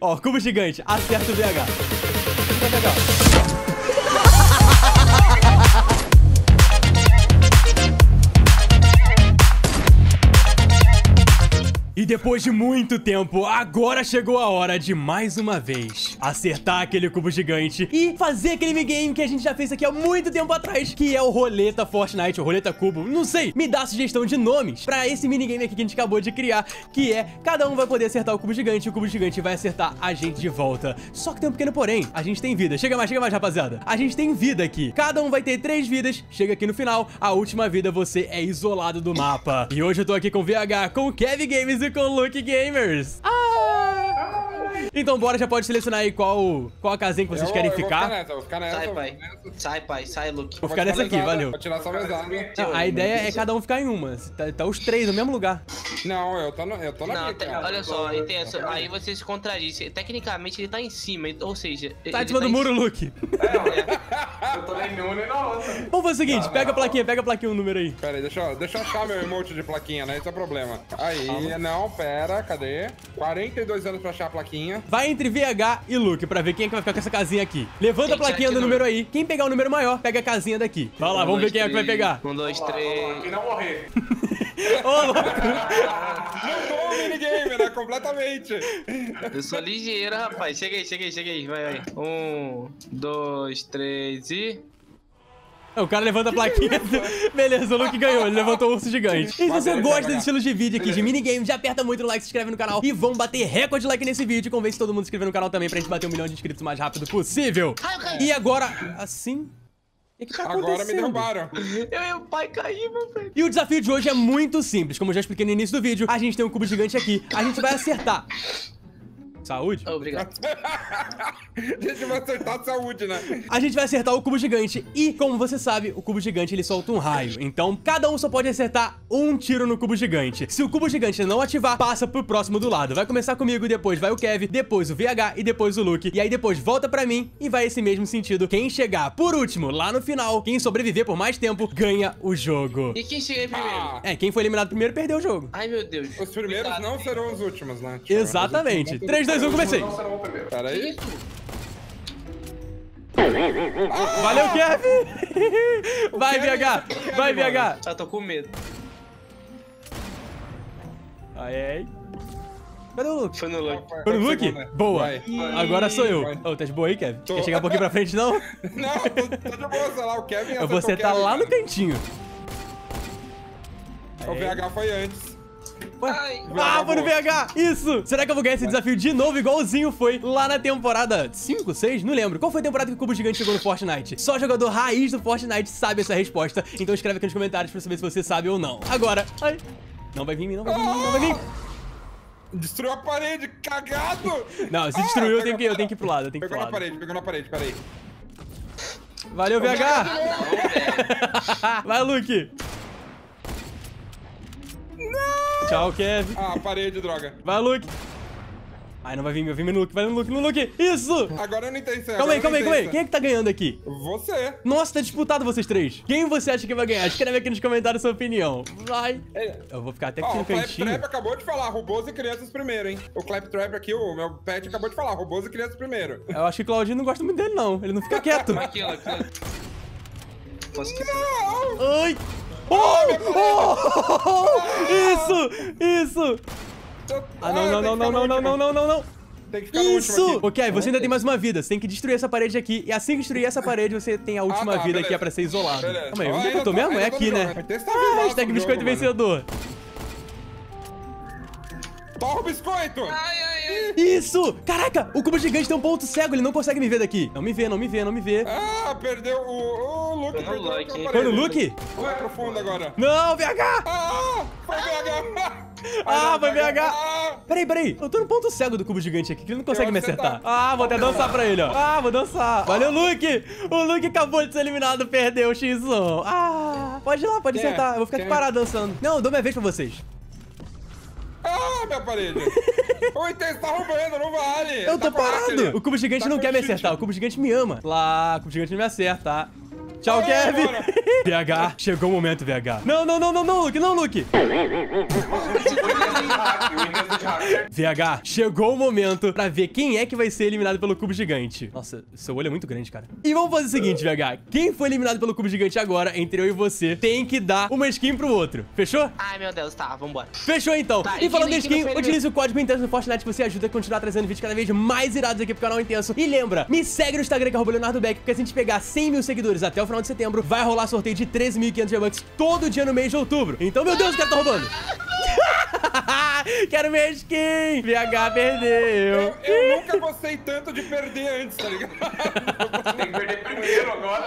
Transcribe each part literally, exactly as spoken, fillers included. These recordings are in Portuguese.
Ó, cubo gigante. Acerta o V H. E depois de muito tempo, agora chegou a hora de mais uma vez acertar aquele cubo gigante e fazer aquele minigame que a gente já fez aqui há muito tempo atrás, que é o Roleta Fortnite, ou Roleta Cubo, não sei. Me dá sugestão de nomes pra esse minigame aqui que a gente acabou de criar, que é cada um vai poder acertar o cubo gigante e o cubo gigante vai acertar a gente de volta. Só que tem um pequeno porém, a gente tem vida. Chega mais, chega mais, rapaziada. A gente tem vida aqui. Cada um vai ter três vidas. Chega aqui no final, a última vida você é isolado do mapa. E hoje eu tô aqui com o V H, com o Kevin Games e com Luke Gamers. Ah! Então bora, já pode selecionar aí qual, qual a casinha que vocês eu, querem eu ficar. Vou ficar, vou ficar nessa, sai, vou pai. Nessa. Sai, pai. Sai, Luke. Vou ficar, vou ficar nessa aqui, exame. Valeu. Vou tirar só minhas armas. A ideia é cada um ficar em uma. Tá, tá os três no mesmo lugar. Não, eu tô, no, eu tô na não, aqui, olha eu só, tô... tem essa, aí vocês se contradizem. Tecnicamente ele tá em cima, ou seja... Tá em cima tá do muro, em... Luke. É, é. Eu tô nem no nem na outra. Vamos fazer o seguinte, não, pega não. a plaquinha, pega a plaquinha, um número aí. Pera aí, deixa eu, deixa eu achar meu emote de plaquinha, né? Esse é o problema. Aí, calma. Não, pera, cadê? quarenta e dois anos pra achar a plaquinha. Vai entre V H e Luke pra ver quem é que vai ficar com essa casinha aqui. Levanta quem a plaquinha do número aí. Quem pegar o número maior, pega a casinha daqui. Vai lá, um, vamos dois, ver quem três. É que vai pegar. Um, dois, três... E não morrer. Ô, louco! Não tô minigame, né? Completamente. Eu sou ligeiro, rapaz. Chega aí, chega aí, chega aí. Vai, vai. Um, dois, três e... O cara levanta a plaquinha. Beleza, o Luke ganhou, ele levantou o urso gigante. E se você gosta desse estilo de vídeo aqui, de minigame, já aperta muito o like, se inscreve no canal. E vamos bater recorde de like nesse vídeo. Convence todo mundo a se inscrever no canal também pra gente bater um milhão de inscritos o mais rápido possível. E agora, assim... Que tá agora me derrubaram. Eu e o pai caí, meu velho. E o desafio de hoje é muito simples. Como eu já expliquei no início do vídeo, a gente tem um cubo gigante aqui. A gente vai acertar. Saúde? Obrigado. A gente vai acertar saúde, né? A gente vai acertar o cubo gigante. E, como você sabe, o cubo gigante, ele solta um raio. Então, cada um só pode acertar um tiro no cubo gigante. Se o cubo gigante não ativar, passa pro próximo do lado. Vai começar comigo, depois vai o Kevin, depois o V H e depois o Luke. E aí, depois volta pra mim e vai esse mesmo sentido. Quem chegar por último, lá no final, quem sobreviver por mais tempo, ganha o jogo. E quem chegar primeiro? Ah. É, quem foi eliminado primeiro, perdeu o jogo. Ai, meu Deus. Os primeiros Cuidado, não hein. serão os últimos, né? Tipo, exatamente. três, dois, eu comecei. Pera aí. Ah! Valeu, Kevin. Vai, V H. Vai, V H. Ah, tô com medo. Ai, ai. Cadê o Luke? Foi no Luke. Foi no Luke? Boa. Vai. Agora sou eu. Ô, oh, tá de boa aí, Kevin? Tô. Quer chegar um pouquinho pra frente, não? Não, tô de boa, sei lá. O Kevin acertou. Você tá lá no cantinho. Aí. O V H foi antes. Ai, ah, foi no V H! Isso! Será que eu vou ganhar esse desafio de novo, igualzinho foi lá na temporada cinco, seis? Não lembro. Qual foi a temporada que o Cubo Gigante chegou no Fortnite? Só jogador raiz do Fortnite sabe essa resposta. Então escreve aqui nos comentários pra saber se você sabe ou não. Agora... Ai. Não vai vir em mim, não vai vir em mim, não vai vir em mim. Destruiu a parede, cagado! Não, se destruiu, ah, eu, tenho que, eu tenho que ir pro lado, eu tenho que ir pro lado. Pegou na parede, pegou na parede, peraí. Valeu, V H! Vai, Luke! Tchau, Kevin. Ah, parede, droga. Vai, Luke. Ai, não vai vir, meu. Vim no Luke. Vai no Luke, no Luke. Isso! Agora eu não entendi. Calma aí, calma aí, calma aí. Quem é que tá ganhando aqui? Você. Nossa, tá disputado vocês três. Quem você acha que vai ganhar? Escreve aqui nos comentários a sua opinião. Vai. Eu vou ficar até aqui oh, no cantinho. O Claptrap acabou de falar, robôs e crianças primeiro, hein? O Claptrap aqui, o meu pet, acabou de falar, robôs e crianças primeiro. Eu acho que o Claudinho não gosta muito dele, não. Ele não fica quieto. Aqui, ó. Não! Ai! Oh, oh, oh, oh, isso! Isso! Ah, não, não, não, não, não, não, não, não, não! Tem que ficar no último aqui. Ok, você ainda tem mais uma vida. Você tem que destruir essa parede aqui. E assim que destruir essa parede, você tem a última ah, tá, vida beleza. que é pra ser isolado. Beleza. Calma aí, onde é que eu tô mesmo? É aqui, né? Ah, hashtag biscoito vencedor. Torra o biscoito! Ai, ai, ai. Isso! Caraca, o cubo gigante tem um ponto cego, ele não consegue me ver daqui. Não me vê, não me vê, não me vê. Ah, perdeu o, o Luke. Foi no Luke? Foi no Luke? Vai pro fundo agora. Não, V H! Ah, foi V H! Ah, foi V H! Ah. Peraí, peraí. Eu tô no ponto cego do cubo gigante aqui, que ele não consegue me acertar. Ah, vou até dançar pra ele, ó. Ah, vou dançar. Valeu, Luke! O Luke acabou de ser eliminado, perdeu o X um. Ah, pode ir lá, pode acertar. Eu vou ficar aqui parado dançando. Não, eu dou minha vez pra vocês. Ah, minha parede! O Intenso tá roubando, não vale! Eu tá tô parado! Aquele. O cubo gigante tá não quer me acertar, o cubo gigante me ama. Lá, o cubo gigante não me acerta. Tchau, é, Kevin. V H, chegou o momento, V H. Não, não, não, não, não, Luke, não, Luke. V H, chegou o momento pra ver quem é que vai ser eliminado pelo cubo gigante. Nossa, seu olho é muito grande, cara. E vamos fazer o seguinte, V H. Quem foi eliminado pelo cubo gigante agora, entre eu e você, tem que dar uma skin pro outro. Fechou? Ai, meu Deus, tá, vambora. Fechou, então. Tá, e falando em skin, utilize o código Intenso no Fortnite, você ajuda a continuar trazendo vídeos cada vez mais irados aqui pro Canal Intenso. E lembra, me segue no Instagram, que é arroba Leonardo Beck, porque se a gente pegar cem mil seguidores até o final de setembro, vai rolar sorteio de treze mil e quinhentos V-Bucks todo dia no mês de outubro. Então, meu Deus, o cara tá roubando. Quero minha skin! V H perdeu! Eu, eu nunca gostei tanto de perder antes, tá ligado? Tem que perder primeiro agora.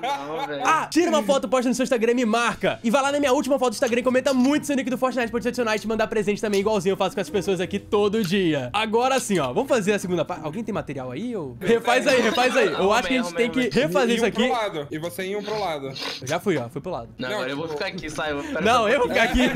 Não, velho. Ah, tira uma foto, posta no seu Instagram e me marca. E vai lá na minha última foto do Instagram e comenta muito seu nick do Fortnite pra te adicionar e te mandar presente também, igualzinho eu faço com as pessoas aqui todo dia. Agora sim, ó, vamos fazer a segunda parte. Alguém tem material aí? Ou... Refaz aí, refaz aí. Eu acho que a gente tem que refazer isso aqui. E você em um pro lado. Eu já fui, ó, fui pro lado. Não, agora eu vou ficar aqui, sai. Não, eu vou ficar aqui.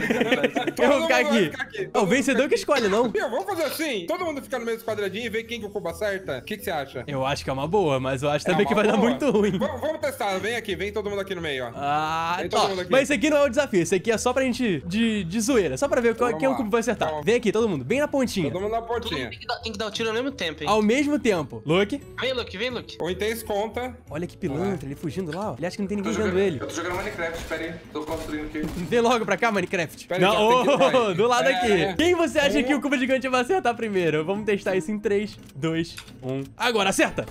Eu vou ficar aqui. Aqui, é o vencedor que escolhe, não? Meu, vamos fazer assim. Todo mundo fica no mesmo quadradinho e ver quem que o cubo acerta. O que, que você acha? Eu acho que é uma boa, mas eu acho também é que vai boa. Dar muito ruim. Vamos, vamos testar. Vem aqui. Vem todo mundo aqui no meio, ó. Ah, tá. Mas esse aqui não é o desafio. Esse aqui é só pra gente de, de zoeira. Só pra ver então, qual, quem o cubo vai acertar. Então, vem aqui, todo mundo. Bem na pontinha. Todo mundo na pontinha. Tem que, dar, tem que dar um tiro ao mesmo tempo, hein? Ao mesmo tempo. Luke. Vem, Luke. Vem, Luke. O Intenso conta. Olha que pilantra. Ele fugindo lá, ó. Ele acha que não tem ninguém vendo jogando, ele. Eu tô jogando Minecraft. Pera aí. Tô construindo aqui. Vem logo pra cá, Minecraft. Pera não, ô, oh, do lado. Aqui. É. Quem você acha um... que o cubo gigante vai acertar primeiro? Vamos testar isso em três, dois, um. Agora, acerta!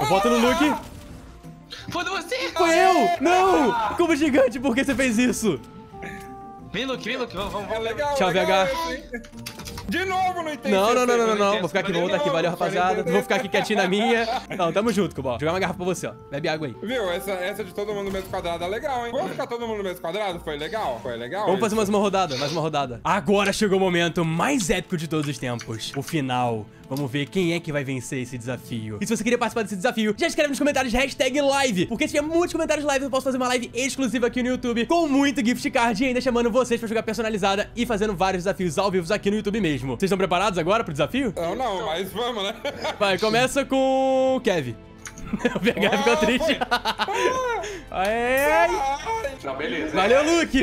Eu voto no Luke. Foi você! Foi eu! Não! Cubo gigante, por que você fez isso? Vem, Luke, vem, Luke. Vamos, vamos. É legal, tchau, legal, V H. De novo, não entendi. Não, não, não, não, não, não. Vou ficar aqui, vou voltar aqui. Valeu, rapaziada. Vou ficar aqui quietinho na minha. Não, tamo junto, Cubo. Vou jogar uma garrafa pra você, ó. Bebe água aí. Viu? Essa, essa de todo mundo no mesmo quadrado é legal, hein? Vamos ficar todo mundo no mesmo quadrado? Foi legal? Foi legal? Vamos fazer mais uma rodada, mais uma rodada. Agora chegou o momento mais épico de todos os tempos. O final. Vamos ver quem é que vai vencer esse desafio. E se você queria participar desse desafio, já escreve nos comentários hashtag live. Porque se tiver muitos comentários live, eu posso fazer uma live exclusiva aqui no YouTube com muito gift card e ainda chamando vocês pra jogar personalizada e fazendo vários desafios ao vivo aqui no YouTube mesmo. Vocês estão preparados agora pro desafio? Não, não, mas vamos, né? Vai, começa com o Kevin. O V H ah, ficou triste. Aê! Não, beleza. Valeu, é. Luke!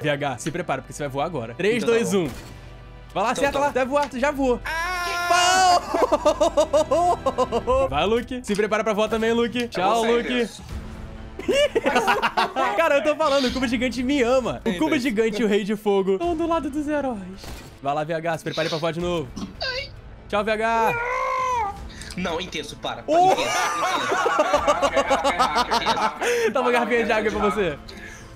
V H, se prepara, porque você vai voar agora. três, dois, um. Vai lá, acerta então, lá. Deve voar, já voou. Ah! Vai, Luke. Se prepara pra voar também, Luke. Tchau, Luke. Cara, eu tô falando, o cubo gigante me ama. O cubo gigante e o rei de fogo estão do lado dos heróis. Vai lá, V H, se prepare pra voar de novo. Tchau, V H. Não, Intenso, para. para oh! Intenso, Intenso. Dá uma garrafinha de água pra você.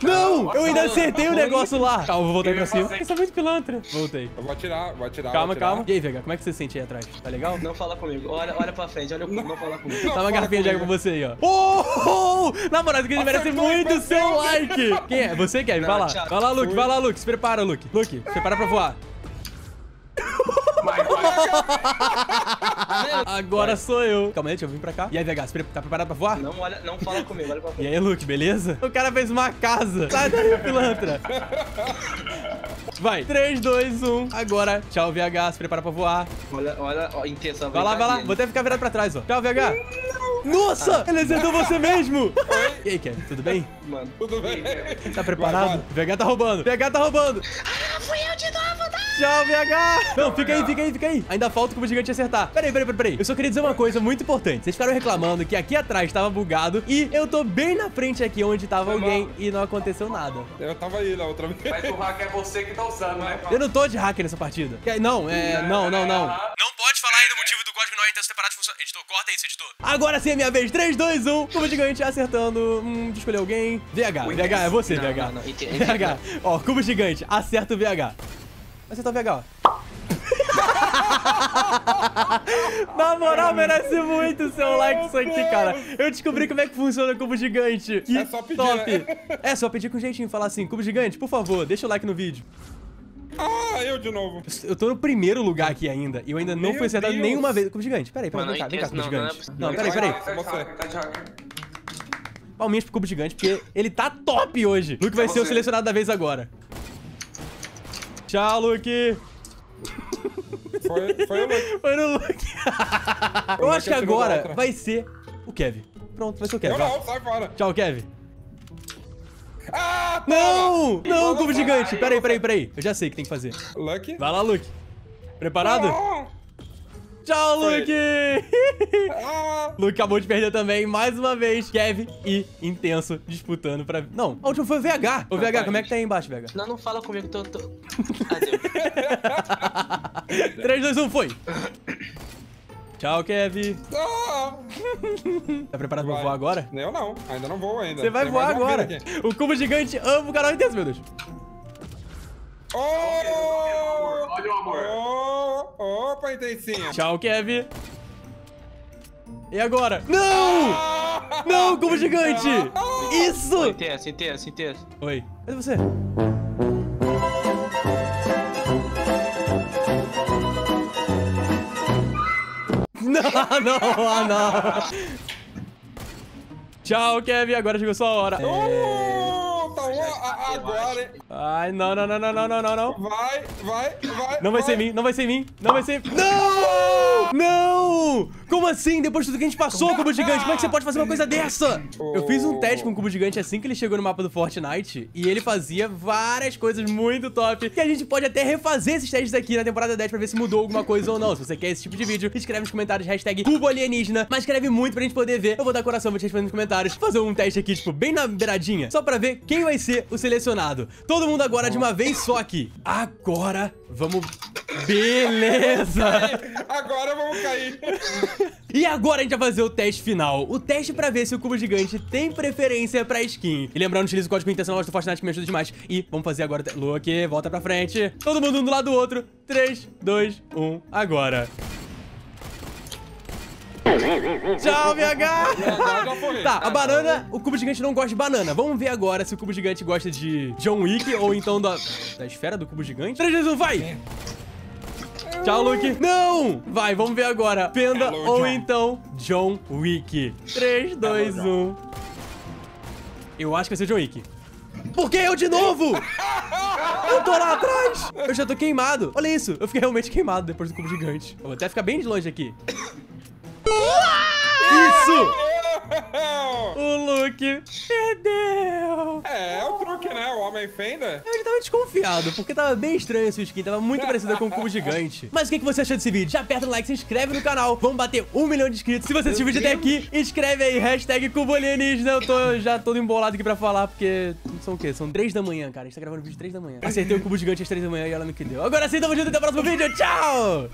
Não! Eu ainda acertei o negócio lá. Calma, vou voltar pra cima. Você é muito pilantra. Voltei. Eu vou atirar, vou atirar. Calma, calma. E aí, V H, como é que você se sente aí atrás? Tá legal? Não fala comigo. Olha, olha pra frente, olha o cubo, não fala comigo. Dá uma garrafinha de água pra você aí, ó. Oh! Na moral, isso aqui merece muito seu like. Quem é? Você, Kevin? Vai lá. Vai lá, Luke. Vai lá, Luke. Se prepara, Luke. Luke, prepara pra voar. Agora sou eu. Calma aí, deixa eu vir pra cá. E aí, V H, você tá preparado pra voar? Não, olha, não fala comigo, olha pra frente. E aí, Luke, beleza? O cara fez uma casa. Sai daí, pilantra. Vai, três, dois, um. Agora, tchau, V H, se prepara pra voar. Olha, olha, ó, Intensa. Vai lá, vai lá, vou até ficar virado pra trás, ó. Tchau, V H. Nossa, ah. Ele acertou você mesmo. Oi? E aí, Kevin, tudo bem? Mano, tudo bem. Tá preparado? Vai, vai. V H tá roubando, V H tá roubando. Ah, fui eu de novo, tá? Tchau, V H. Não, fica aí, fica aí, fica aí. Ainda falta o cubo gigante acertar. Peraí, peraí, peraí. Eu só queria dizer uma coisa muito importante. Vocês ficaram reclamando que aqui atrás tava bugado e eu tô bem na frente aqui onde tava alguém e não aconteceu nada. Eu tava aí na outra vez. Mas o hacker é você que tá usando, né? Eu não tô de hacker nessa partida. Não, é... Não, não, não. Não pode falar aí do motivo do código não intenso separado de função. Editor, corta isso, editor. Agora sim. É minha vez, três, dois, um. Cubo gigante acertando. Hum, de escolher alguém. V H, o V H, Intenso. É você, não, V H. Não, não. V H, ó, cubo gigante, acerta o V H. Acerta o V H, ó. Na moral, merece muito seu like isso aqui, cara. Eu descobri como é que funciona o cubo gigante. Que é só pedir, top. Né? É só pedir com jeitinho, falar assim: cubo gigante, por favor, deixa o like no vídeo. Ah, eu de novo. Eu tô no primeiro lugar aqui ainda. E eu ainda não Meu fui acertado Deus. nenhuma vez. Cubo gigante, peraí, peraí, vem cá, vem cá, cubo gigante. Não, peraí, peraí. Palminhas pro cubo gigante, porque ele tá top hoje. Luke vai é ser você. o selecionado da vez agora. Tchau, Luke. Foi, foi, o Luke. Foi no Luke. Eu acho que agora vai ser o Kevin. Pronto, vai ser o Kevin. Não, não, sai fora. Tchau, Kevin. Ah, não! Não, não, cubo gigante. Pera aí, pera aí, pera aí. Eu já sei o que tem que fazer. Luke? Vai lá, Luke. Preparado? Não. Tchau, Foi. Luke! Ah. Luke acabou de perder também, mais uma vez. Kevin e Intenso disputando pra... Não, a última foi o V H. Ô, V H, como é que tá aí embaixo, V H? Não, não fala comigo, tô... tô... Adeus. três, dois, um, foi. Tchau, Kevin. Ah. Tá preparado vai. pra voar agora? Eu não, ainda não vou ainda. Você vai Tem voar agora. O cubo gigante ama o canal Intenso, meu Deus. Oh! Olha o amor. Oh, opa, Intensinho. Tchau, Kevin. E agora? Não! Ah! Não, cubo gigante! Ah! Isso! Oh, Intenso, Intenso, Intenso. Oi. Cadê você? Não, não, não. Tchau, Kevin. Agora chegou sua hora. É... Agora. Ai, não, não, não, não, não, não, não. Vai, vai, vai. Não vai, vai ser mim, não vai ser mim, não vai ser. Não! Não! Como assim? Depois de tudo que a gente passou, cubo gigante, como é que você pode fazer uma coisa dessa? Oh. Eu fiz um teste com o cubo gigante assim que ele chegou no mapa do Fortnite e ele fazia várias coisas muito top. E a gente ppode até refazer esses testes aqui na temporada dez pra ver se mudou alguma coisa ou não. Se você quer esse tipo de vídeo, escreve nos comentários hashtag cuboalienígena, mas escreve muito pra gente poder ver. Eu vou dar coração, vou te responder nos comentários. Fazer um teste aqui, tipo, bem na beiradinha, só pra ver quem vai ser o selecionado. Todo mundo agora de uma vez só aqui. Agora vamos... Beleza! Agora vamos cair. E agora a gente vai fazer o teste final. O teste pra ver se o cubo gigante tem preferência pra skin. E lembrando, utiliza o código intencional do Fortnite que me ajuda demais. E vamos fazer agora... Luke, volta pra frente. Todo mundo um do lado do outro. três, dois, um, agora. Tchau, V H! Tá, a banana... O cubo gigante não gosta de banana. Vamos ver agora se o cubo gigante gosta de John Wick ou então da... Da esfera do cubo gigante. três, dois, um, vai! Tchau, Luke. Não! Vai, vamos ver agora. Penda ou então John Wick. três, dois, um. Eu acho que vai ser John Wick. Por que eu de novo? Eu tô lá atrás! Eu já tô queimado. Olha isso. Eu fiquei realmente queimado depois do cubo gigante. Eu vou até ficar bem de longe aqui. Isso! O Luke perdeu. É, é o truque, né? O homem fenda. Eu já tava desconfiado, porque tava bem estranho esse skin. Tava muito parecida com o cubo gigante. Mas o que você achou desse vídeo? Já aperta o like, se inscreve no canal. Vamos bater um milhão de inscritos. Se você assistiu o vídeo até aqui, escreve aí, hashtag cuboalienígena. Eu tô já todo embolado aqui pra falar, porque... São o quê? São três da manhã, cara. A gente tá gravando o vídeo três da manhã. Acertei o cubo gigante às três da manhã e olha no que deu. Agora sim, tamo junto até o próximo vídeo. Tchau!